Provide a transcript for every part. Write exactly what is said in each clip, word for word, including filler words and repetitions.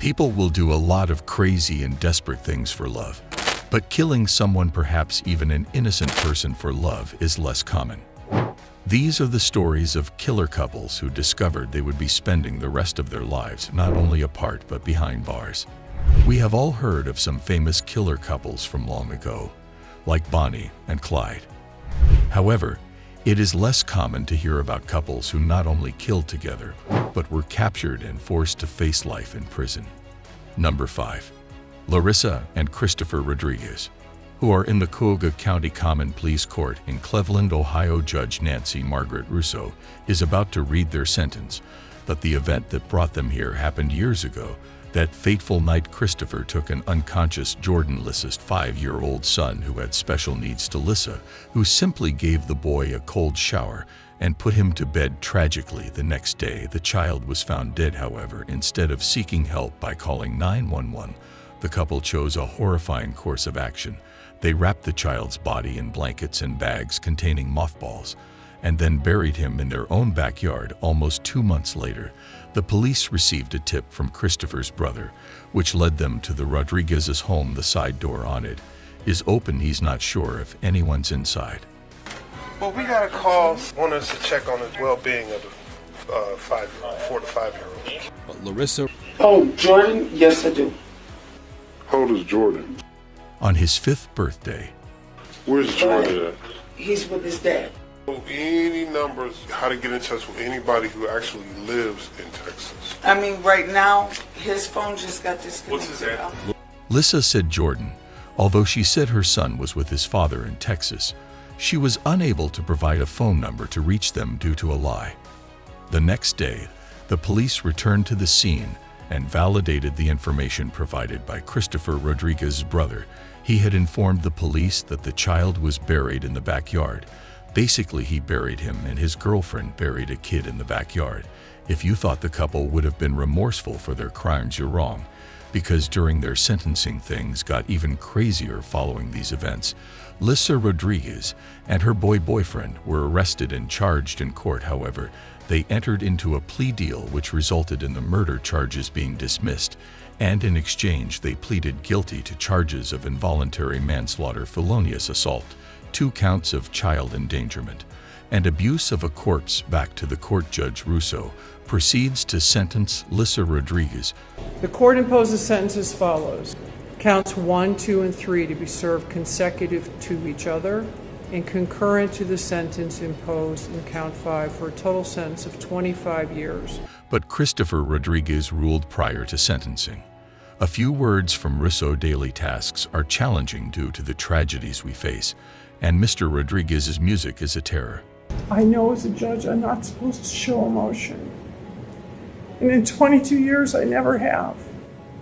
People will do a lot of crazy and desperate things for love, but killing someone, perhaps even an innocent person for love, is less common. These are the stories of killer couples who discovered they would be spending the rest of their lives not only apart but behind bars. We have all heard of some famous killer couples from long ago, like Bonnie and Clyde. However, it is less common to hear about couples who not only killed together, but were captured and forced to face life in prison. Number five. Larissa and Christopher Rodriguez, who are in the Cuyahoga County Common Pleas Court in Cleveland, Ohio. Judge Nancy Margaret Russo is about to read their sentence, but the event that brought them here happened years ago. That fateful night, Christopher took an unconscious Jordan Lyssa's five-year-old son who had special needs to Lyssa, who simply gave the boy a cold shower and put him to bed tragically. The next day, the child was found dead. However, instead of seeking help by calling nine one one, the couple chose a horrifying course of action. They wrapped the child's body in blankets and bags containing mothballs, and then buried him in their own backyard. Almost two months later, the police received a tip from Christopher's brother, which led them to the Rodriguez's home. The side door on it is open. He's not sure if anyone's inside. Well, we got a call, want us to check on the well-being of the uh, five, four to five-year-old. But Larissa... Oh, Jordan? Yes, I do. How old is Jordan? On his fifth birthday. Where's Jordan at? He's with his dad. Any numbers, how to get in touch with anybody who actually lives in Texas. I mean, right now, his phone just got disconnected. What's his address? Lyssa said Jordan, although she said her son was with his father in Texas, she was unable to provide a phone number to reach them due to a lie. The next day, the police returned to the scene and validated the information provided by Christopher Rodriguez's brother. He had informed the police that the child was buried in the backyard. Basically, he buried him and his girlfriend buried a kid in the backyard. If you thought the couple would have been remorseful for their crimes, you're wrong, because during their sentencing, things got even crazier following these events. Larissa Rodriguez and her boy boyfriend were arrested and charged in court. However, they entered into a plea deal which resulted in the murder charges being dismissed, and in exchange they pleaded guilty to charges of involuntary manslaughter, felonious assault, two counts of child endangerment, and abuse of a corpse. Back to the court, Judge Russo proceeds to sentence Larissa Rodriguez. The court imposes sentence as follows. Counts one, two, and three to be served consecutive to each other and concurrent to the sentence imposed in count five for a total sentence of twenty-five years. But Christopher Rodriguez ruled prior to sentencing. A few words from Russo. Daily tasks are challenging due to the tragedies we face, and Mister Rodriguez's music is a terror. I know as a judge I'm not supposed to show emotion. And in twenty-two years I never have.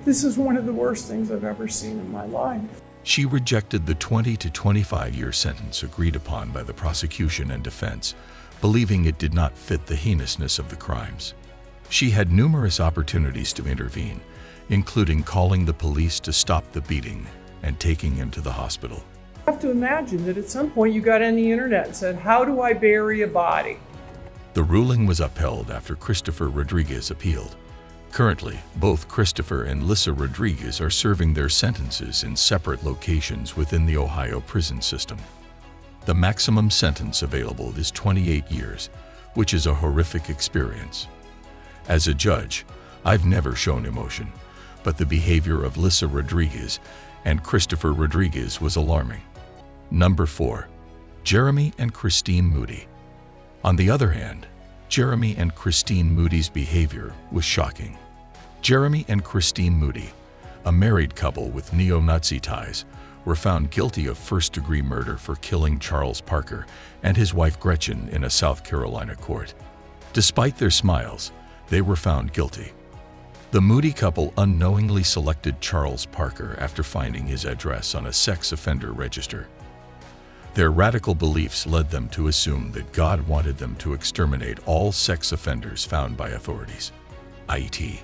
This is one of the worst things I've ever seen in my life. She rejected the twenty to twenty-five year sentence agreed upon by the prosecution and defense, believing it did not fit the heinousness of the crimes. She had numerous opportunities to intervene, including calling the police to stop the beating and taking him to the hospital. I have to imagine that at some point you got on the internet and said, how do I bury a body? The ruling was upheld after Christopher Rodriguez appealed. Currently, both Christopher and Larissa Rodriguez are serving their sentences in separate locations within the Ohio prison system. The maximum sentence available is twenty-eight years, which is a horrific experience. As a judge, I've never shown emotion, but the behavior of Larissa Rodriguez and Christopher Rodriguez was alarming. Number four. Jeremy and Christine Moody. On the other hand, Jeremy and Christine Moody's behavior was shocking. Jeremy and Christine Moody, a married couple with neo-Nazi ties, were found guilty of first-degree murder for killing Charles Parker and his wife Gretchen in a South Carolina court. Despite their smiles, they were found guilty. The Moody couple unknowingly selected Charles Parker after finding his address on a sex offender register. Their radical beliefs led them to assume that God wanted them to exterminate all sex offenders found by authorities. that is,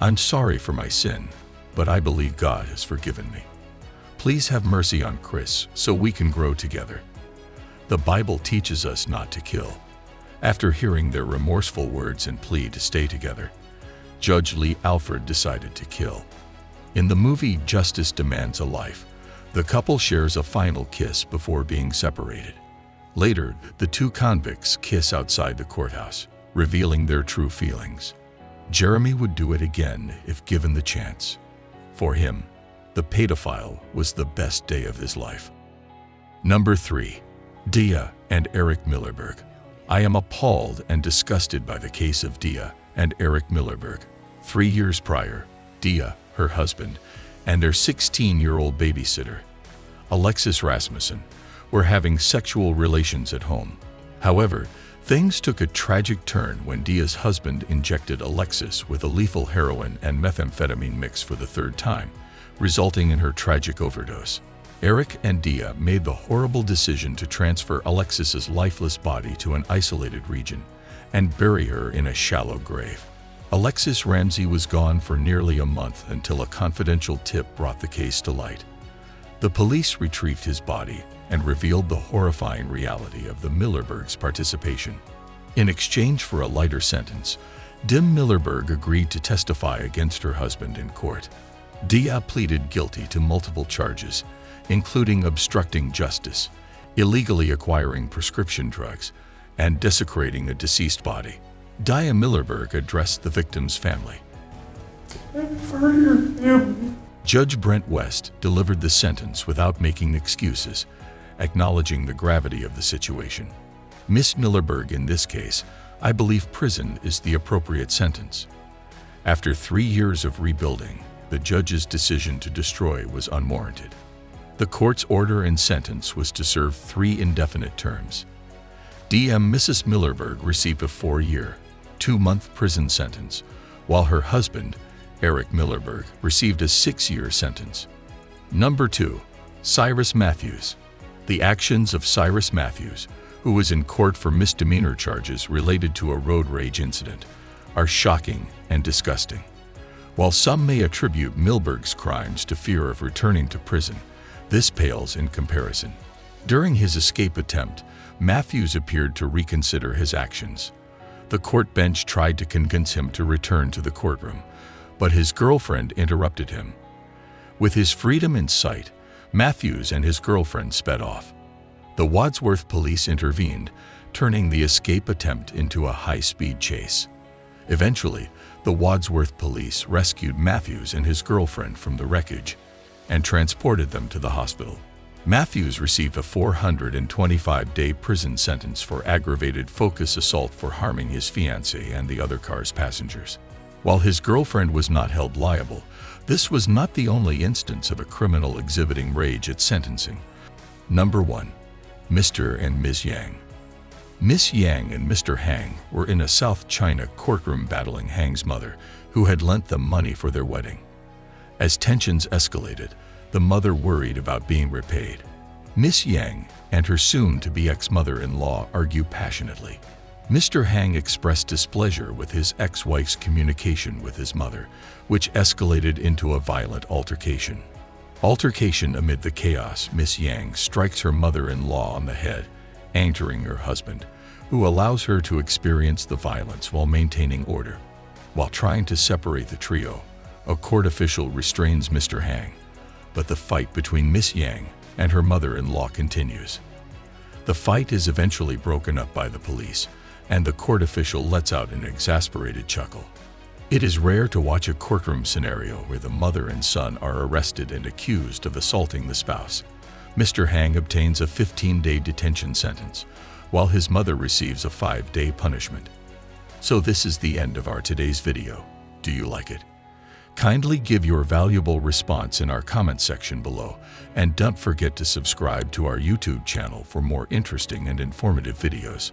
I'm sorry for my sin, but I believe God has forgiven me. Please have mercy on Chris so we can grow together. The Bible teaches us not to kill. After hearing their remorseful words and plea to stay together, Judge Lee Alfred decided to kill. In the movie Justice Demands a Life, the couple shares a final kiss before being separated. Later, the two convicts kiss outside the courthouse, revealing their true feelings. Jeremy would do it again if given the chance. For him, the pedophile was the best day of his life. Number three, Dea and Eric Millerberg. I am appalled and disgusted by the case of Dea and Eric Millerberg. Three years prior, Dea, her husband, and their sixteen-year-old babysitter, Alexis Rasmussen, were having sexual relations at home. However, things took a tragic turn when Dea's husband injected Alexis with a lethal heroin and methamphetamine mix for the third time, resulting in her tragic overdose. Eric and Dea made the horrible decision to transfer Alexis's lifeless body to an isolated region and bury her in a shallow grave. Alexis Ramsey was gone for nearly a month until a confidential tip brought the case to light. The police retrieved his body and revealed the horrifying reality of the Millerbergs' participation. In exchange for a lighter sentence, Dea Millerberg agreed to testify against her husband in court. Dea pleaded guilty to multiple charges, including obstructing justice, illegally acquiring prescription drugs, and desecrating a deceased body. Dea Millerberg addressed the victim's family. family. Judge Brent West delivered the sentence without making excuses, acknowledging the gravity of the situation. Miss Millerberg, in this case, I believe prison is the appropriate sentence. After three years of rebuilding, the judge's decision to destroy was unwarranted. The court's order and sentence was to serve three indefinite terms. Dea and Missus Millerberg received a four-year, two-month prison sentence, while her husband, Eric Millerberg, received a six-year sentence. Number two, Cyrus Matthews. The actions of Cyrus Matthews, who was in court for misdemeanor charges related to a road rage incident, are shocking and disgusting. While some may attribute Millerberg's crimes to fear of returning to prison, this pales in comparison. During his escape attempt, Matthews appeared to reconsider his actions. The court bench tried to convince him to return to the courtroom, but his girlfriend interrupted him. With his freedom in sight, Matthews and his girlfriend sped off. The Wadsworth police intervened, turning the escape attempt into a high-speed chase. Eventually, the Wadsworth police rescued Matthews and his girlfriend from the wreckage and transported them to the hospital. Matthews received a four hundred twenty-five day prison sentence for aggravated focus assault for harming his fiancée and the other car's passengers. While his girlfriend was not held liable, this was not the only instance of a criminal exhibiting rage at sentencing. Number one, Mister and Miz Yang. Miss Yang and Mister Hang were in a South China courtroom battling Hang's mother, who had lent them money for their wedding. As tensions escalated, the mother worried about being repaid. Miss Yang and her soon-to-be ex-mother-in-law argue passionately. Mister Hang expressed displeasure with his ex-wife's communication with his mother, which escalated into a violent altercation. Altercation amid the chaos, Miss Yang strikes her mother-in-law on the head, angering her husband, who allows her to experience the violence while maintaining order. While trying to separate the trio, a court official restrains Mister Hang, but the fight between Miss Yang and her mother-in-law continues. The fight is eventually broken up by the police, and the court official lets out an exasperated chuckle. It is rare to watch a courtroom scenario where the mother and son are arrested and accused of assaulting the spouse. Mister Hang obtains a fifteen day detention sentence, while his mother receives a five day punishment. So this is the end of our today's video. Do you like it? Kindly give your valuable response in our comment section below, and don't forget to subscribe to our YouTube channel for more interesting and informative videos.